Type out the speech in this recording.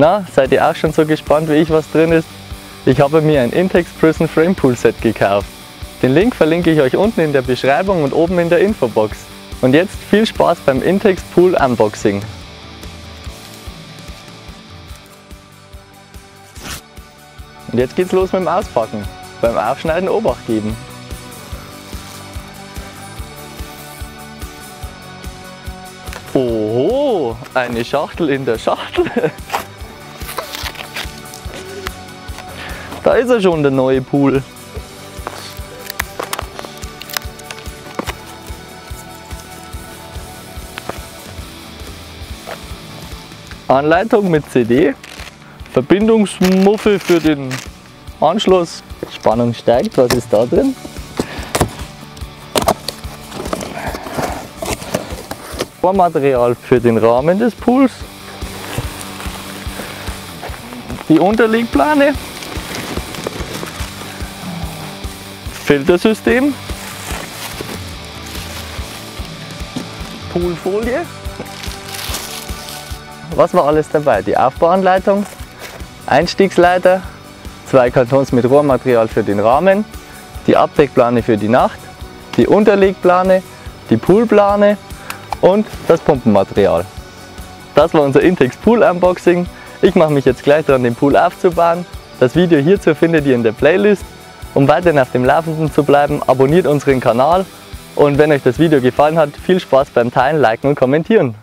Na, seid ihr auch schon so gespannt wie ich, was drin ist? Ich habe mir ein Intex Prisma Frame Pool Set gekauft. Den Link verlinke ich euch unten in der Beschreibung und oben in der Infobox. Und jetzt viel Spaß beim Intex Pool Unboxing. Und jetzt geht's los mit dem Auspacken. Beim Aufschneiden Obacht geben. Oho, eine Schachtel in der Schachtel. Da ist er schon, der neue Pool. Anleitung mit CD, Verbindungsmuffel für den Anschluss, Spannung steigt, was ist da drin? Vormaterial für den Rahmen des Pools, die Unterlegplane, Filtersystem, Poolfolie. Was war alles dabei? Die Aufbauanleitung, Einstiegsleiter, zwei Kartons mit Rohrmaterial für den Rahmen, die Abdeckplane für die Nacht, die Unterlegplane, die Poolplane und das Pumpenmaterial. Das war unser Intex Pool Unboxing. Ich mache mich jetzt gleich dran, den Pool aufzubauen. Das Video hierzu findet ihr in der Playlist. Um weiterhin auf dem Laufenden zu bleiben, abonniert unseren Kanal. Und wenn euch das Video gefallen hat, viel Spaß beim Teilen, Liken und Kommentieren.